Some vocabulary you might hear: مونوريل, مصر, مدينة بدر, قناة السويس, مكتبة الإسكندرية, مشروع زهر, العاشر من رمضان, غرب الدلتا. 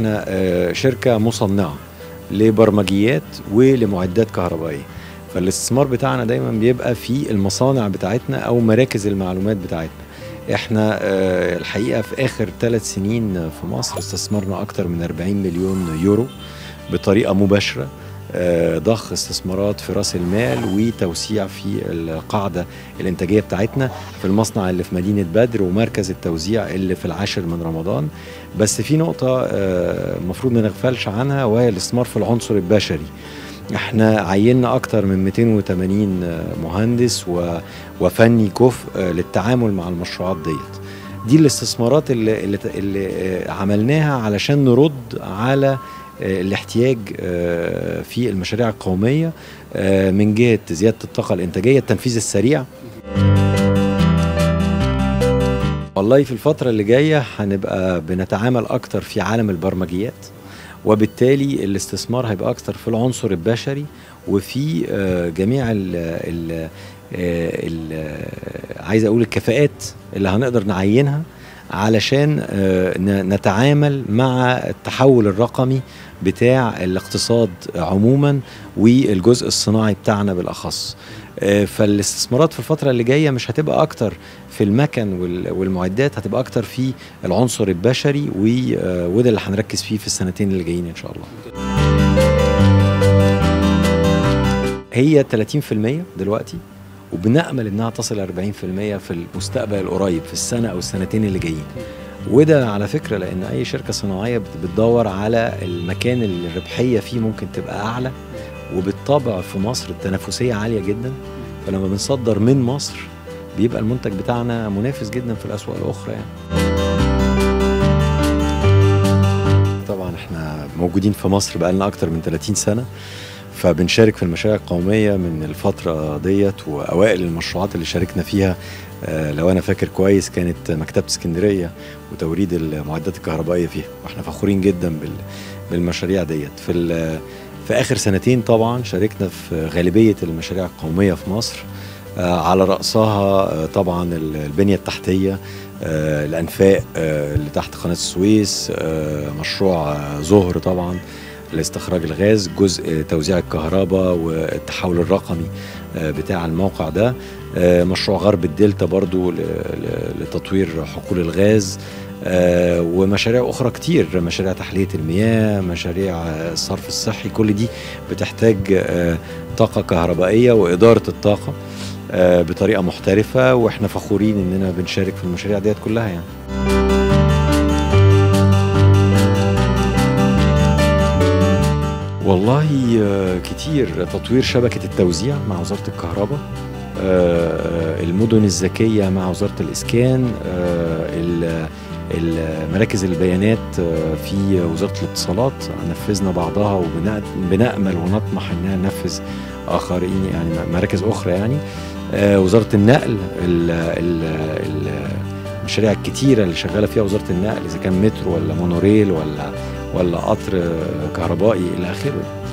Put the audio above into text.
نحن شركة مصنعة لبرمجيات ولمعدات كهربائية، فالاستثمار بتاعنا دايما بيبقى في المصانع بتاعتنا أو مراكز المعلومات بتاعتنا. احنا الحقيقة في آخر 3 سنين في مصر استثمرنا أكتر من 40 مليون يورو بطريقة مباشرة، ضخ استثمارات في راس المال وتوسيع في القاعدة الانتاجية بتاعتنا في المصنع اللي في مدينة بدر ومركز التوزيع اللي في العاشر من رمضان. بس في نقطة المفروض ما نغفلش عنها، وهي الاستثمار في العنصر البشري. احنا عيننا اكتر من 280 مهندس وفني كفء للتعامل مع المشروعات دي الاستثمارات اللي عملناها علشان نرد على الاحتياج في المشاريع القومية من جهة زيادة الطاقة الإنتاجية، التنفيذ السريع. والله في الفترة اللي جاية هنبقى بنتعامل أكتر في عالم البرمجيات، وبالتالي الاستثمار هيبقى أكتر في العنصر البشري وفي جميع عايز أقول الكفاءات اللي هنقدر نعينها علشان نتعامل مع التحول الرقمي بتاع الاقتصاد عموما والجزء الصناعي بتاعنا بالأخص. فالاستثمارات في الفترة اللي جاية مش هتبقى أكتر في المكن والمعدات، هتبقى أكتر في العنصر البشري، وده اللي هنركز فيه في السنتين اللي جايين إن شاء الله. هي 30% دلوقتي، وبنأمل انها تصل 40% في المستقبل القريب، في السنة او السنتين اللي جايين. وده على فكرة لان اي شركة صناعية بتدور على المكان اللي الربحية فيه ممكن تبقى اعلى، وبالطبع في مصر التنافسية عالية جدا، فلما بنصدر من مصر بيبقى المنتج بتاعنا منافس جدا في الاسواق الاخرى. طبعا احنا موجودين في مصر بقالنا اكتر من 30 سنة، فبنشارك في المشاريع القومية من الفترة ديت، وأوائل المشروعات اللي شاركنا فيها لو أنا فاكر كويس كانت مكتبة اسكندرية وتوريد المعدات الكهربائية فيها، واحنا فخورين جدا بالمشاريع ديت. في آخر سنتين طبعا شاركنا في غالبية المشاريع القومية في مصر، على رأسها طبعا البنية التحتية، الأنفاق اللي تحت قناة السويس، مشروع زهر طبعا لاستخراج الغاز، جزء توزيع الكهرباء والتحول الرقمي بتاع الموقع ده، مشروع غرب الدلتا برضو لتطوير حقول الغاز، ومشاريع أخرى كتير، مشاريع تحلية المياه، مشاريع الصرف الصحي، كل دي بتحتاج طاقة كهربائية وإدارة الطاقة بطريقة محترفة، وإحنا فخورين إننا بنشارك في المشاريع ديت كلها. يعني والله كتير، تطوير شبكة التوزيع مع وزارة الكهرباء، المدن الذكية مع وزارة الإسكان، مراكز البيانات في وزارة الاتصالات، نفذنا بعضها وبنأمل ونطمح إنها ننفذ آخرين، يعني مراكز أخرى. يعني وزارة النقل، المشاريع الكتيرة اللي شغالة فيها وزارة النقل، إذا كان مترو ولا مونوريل ولا قطر كهربائي إلى آخره.